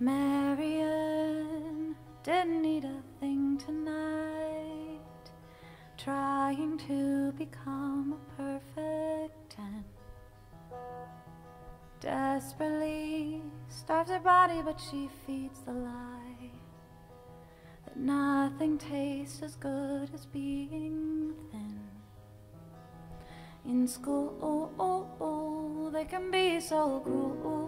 Marian didn't need a thing tonight, trying to become a perfect 10. Desperately starves her body, but she feeds the lie that nothing tastes as good as being thin. In school, they can be so cruel.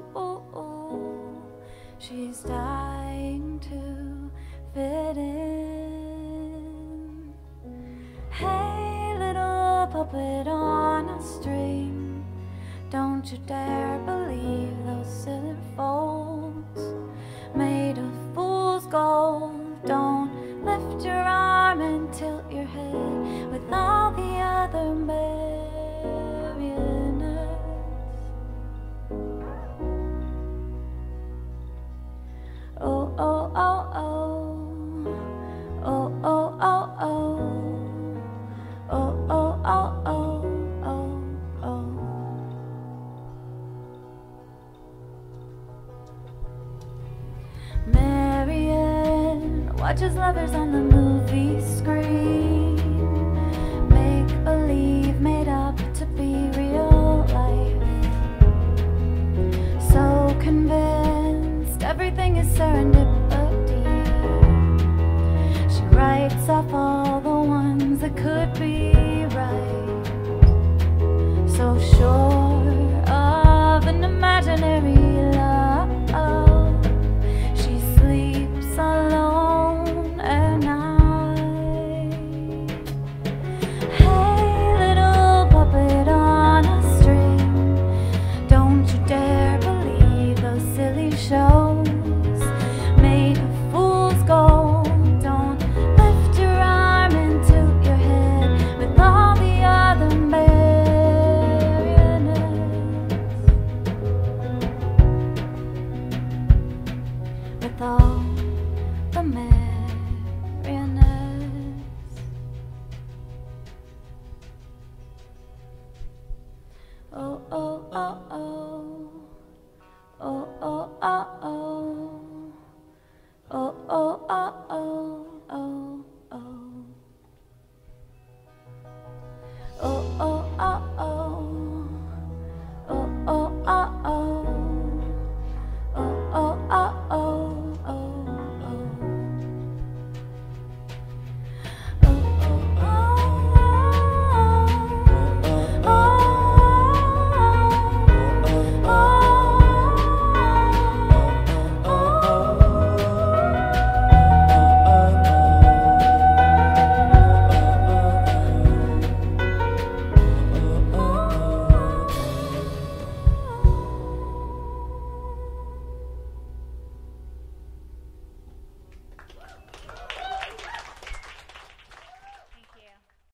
She's dying to fit in. Hey, little puppet on a string, don't you dare believe those silly folds made of fool's gold. Don't lift your arm and tilt your head with all the other men. Marian watches lovers on the movie screen, make believe made up to be real life. So convinced everything is serendipity, she writes off all the ones that could be right. So sure of an imaginary love, alone at night. Hey, little puppet on a string, don't you dare believe those silly shows made of fool's gold. Don't lift your arm and tilt your head with all the other marionettes, with all the marionettes. Oh, oh.